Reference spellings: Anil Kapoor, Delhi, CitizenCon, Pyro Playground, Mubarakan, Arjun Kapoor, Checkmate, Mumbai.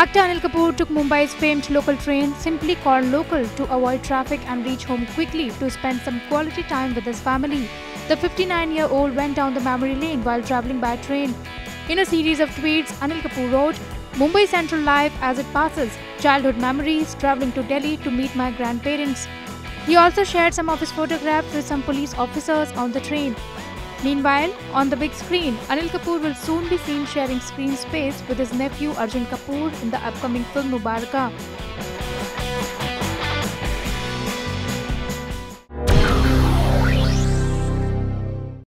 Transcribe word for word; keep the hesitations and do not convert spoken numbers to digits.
Actor Anil Kapoor took Mumbai's famed local train, simply called local, to avoid traffic and reach home quickly to spend some quality time with his family. The fifty-nine-year-old went down the memory lane while travelling by train. In a series of tweets, Anil Kapoor wrote, "Mumbai Central life as it passes, childhood memories, travelling to Delhi to meet my grandparents." He also shared some of his photographs with some police officers on the train. Meanwhile, on the big screen, Anil Kapoor will soon be seen sharing screen space with his nephew Arjun Kapoor in the upcoming film Mubarakan.